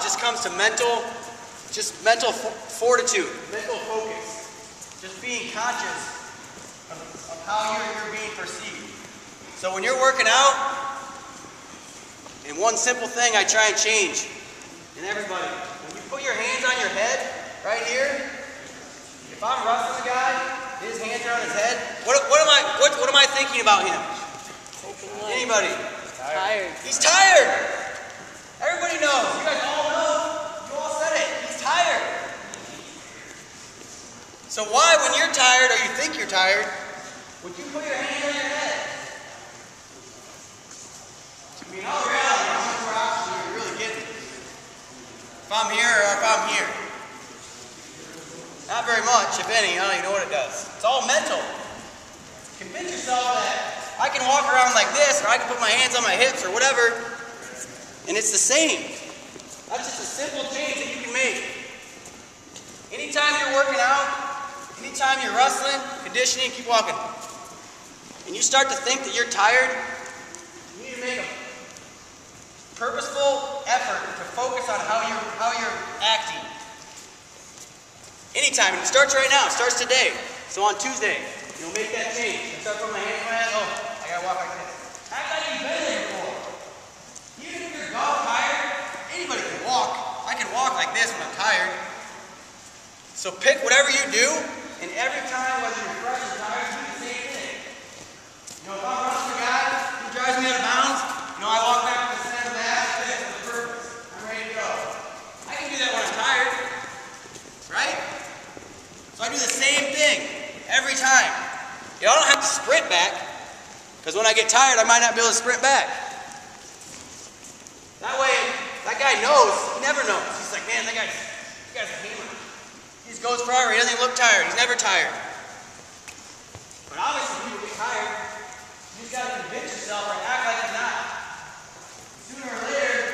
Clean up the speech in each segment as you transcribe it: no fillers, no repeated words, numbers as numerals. it just comes to mental fortitude, mental focus, just being conscious of how you're being perceived. So when you're working out, and one simple thing I try and change, and everybody, when you put your hands on your head, right here, if I'm wrestling a guy, his hands are on his head, what am I thinking about him? Anybody? Tired. He's tired. Everybody knows. You guys all know. You all said it. He's tired. So why, when you're tired or you think you're tired, would you put your hand on your head? I mean, all reality, how much more oxygen you're really getting? If I'm here or if I'm here? Not very much, if any. I don't even know what it does. It's all mental. Convince yourself that I can walk around like this, or I can put my hands on my hips, or whatever, and it's the same. That's just a simple change that you can make. Anytime you're working out, anytime you're wrestling, conditioning, keep walking, and you start to think that you're tired, you need to make a purposeful effort to focus on how you're acting. Anytime, and it starts right now, it starts today. So on Tuesday, you'll make that change. I start putting my hands on my head. Oh, I gotta walk like this. Act like you've been there before. Even if you're golf tired, anybody can walk. I can walk like this when I'm tired. So pick whatever you do, and every time, whether you're fresh or tired, do the same thing. You know, if I'm running a guy who drives me out of bounds, you know, I walk back to the center of the ass for the purpose. I'm ready to go. I can do that when I'm tired, right? So I do the same thing every time. You know, I don't have to sprint back, because when I get tired, I might not be able to sprint back. That way, that guy knows, he never knows. He's like, man, that guy's a hammer. He just goes forever, he doesn't look tired, he's never tired. But obviously, people get tired. You just gotta convince yourself or act like you're not. Sooner or later,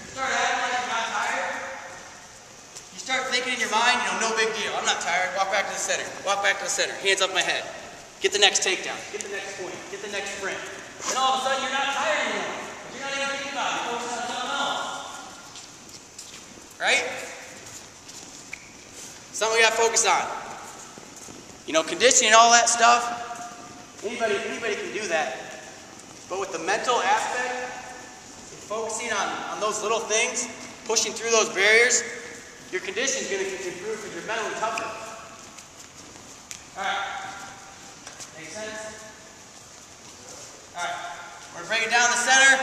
you start acting like you're not tired. You start thinking in your mind, you know, no big deal, I'm not tired, walk back to the center, walk back to the center, hands up my head. Get the next takedown, get the next point, get the next sprint. And all of a sudden you're not tired anymore. You're not even thinking about it, you're focused on something else. Right? Something we gotta focus on. You know, conditioning and all that stuff, anybody can do that. But with the mental aspect, and focusing on those little things, pushing through those barriers, your conditioning is gonna get improved because you're mentally tougher. All right. Alright, we're going to break it down the center.